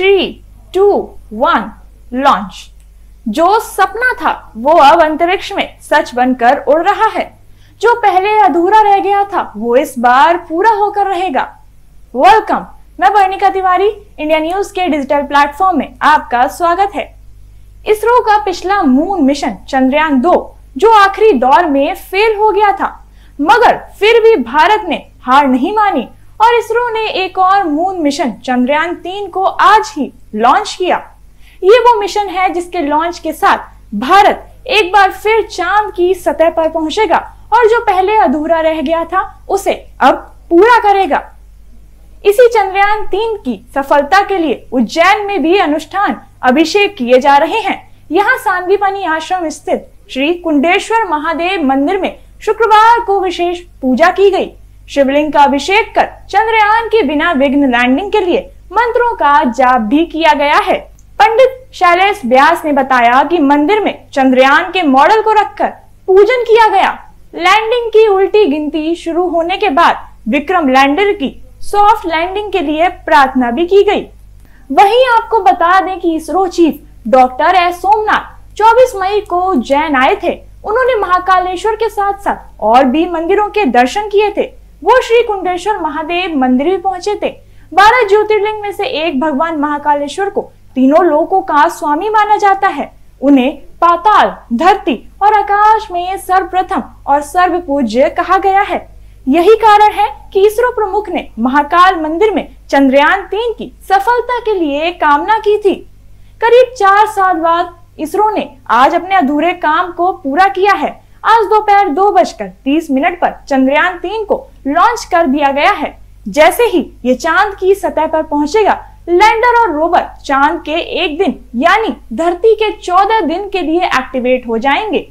3, 2, 1 launch. जो सपना था वो अब अंतरिक्ष में सच बनकर उड़ रहा है। जो पहले अधूरा रह गया था वो इस बार पूरा होकर रहेगा। वेलकम, मैं वर्णिका तिवारी, इंडिया न्यूज के डिजिटल प्लेटफॉर्म में आपका स्वागत है। इसरो का पिछला मून मिशन चंद्रयान 2 जो आखिरी दौर में फेल हो गया था, मगर फिर भी भारत ने हार नहीं मानी और इसरो ने एक और मून मिशन चंद्रयान 3 को आज ही लॉन्च किया। ये वो मिशन है जिसके लॉन्च के साथ भारत एक बार फिर चांद की सतह पर पहुंचेगा और जो पहले अधूरा रह गया था उसे अब पूरा करेगा। इसी चंद्रयान 3 की सफलता के लिए उज्जैन में भी अनुष्ठान अभिषेक किए जा रहे हैं। यहाँ सांविपानी आश्रम स्थित श्री कुंडेश्वर महादेव मंदिर में शुक्रवार को विशेष पूजा की गई। शिवलिंग का अभिषेक कर चंद्रयान की बिना विघ्न लैंडिंग के लिए मंत्रों का जाप भी किया गया है। पंडित शैलेश व्यास ने बताया कि मंदिर में चंद्रयान के मॉडल को रखकर पूजन किया गया। लैंडिंग की उल्टी गिनती शुरू होने के बाद विक्रम लैंडर की सॉफ्ट लैंडिंग के लिए प्रार्थना भी की गई। वहीं आपको बता दें कि ISRO chief doctor S Somnath 24 मई को उज्जैन आए थे। उन्होंने महाकालेश्वर के साथ साथ और भी मंदिरों के दर्शन किए थे। वो श्री कुंडेश्वर महादेव मंदिर भी पहुंचे थे। 12 ज्योतिर्लिंग में से एक भगवान महाकालेश्वर को तीनों लोकों का स्वामी माना जाता है। उन्हें पाताल, धरती और आकाश में सर्वप्रथम और सर्वपूज्य कहा गया है। यही कारण है कि इसरो प्रमुख ने महाकाल मंदिर में चंद्रयान 3 की सफलता के लिए कामना की थी। करीब 4 साल बाद इसरो ने आज अपने अधूरे काम को पूरा किया है। आज दोपहर 2:30 पर चंद्रयान 3 को लॉन्च कर दिया गया है। जैसे ही ये चांद की सतह पर पहुंचेगा, लैंडर और रोवर चांद के एक दिन यानी धरती के 14 दिन के लिए एक्टिवेट हो जाएंगे।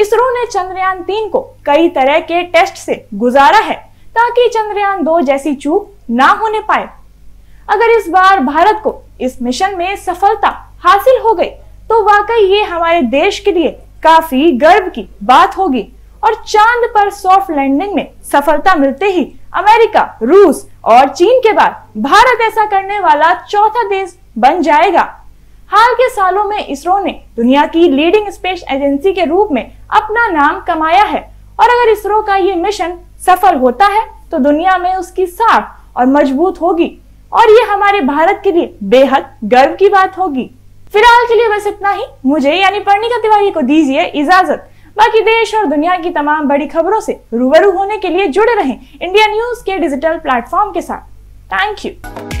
इसरो ने चंद्रयान 3 को कई तरह के टेस्ट से गुजारा है ताकि चंद्रयान 2 जैसी चूक ना होने पाए। अगर इस बार भारत को इस मिशन में सफलता हासिल हो गई तो वाकई ये हमारे देश के लिए काफी गर्व की बात होगी और चांद पर सॉफ्ट लैंडिंग में सफलता मिलते ही अमेरिका, रूस और चीन के बाद भारत ऐसा करने वाला 4था देश बन जाएगा। हाल के सालों में इसरो ने दुनिया की लीडिंग स्पेस एजेंसी के रूप में अपना नाम कमाया है और अगर इसरो का ये मिशन सफल होता है तो दुनिया में उसकी साख और मजबूत होगी और ये हमारे भारत के लिए बेहद गर्व की बात होगी। फिलहाल के लिए बस इतना ही। मुझे यानी पढ़नी तिवारी को दीजिए इजाजत। बाकी देश और दुनिया की तमाम बड़ी खबरों से रूबरू होने के लिए जुड़े रहें इंडिया न्यूज के डिजिटल प्लेटफॉर्म के साथ। Thank you.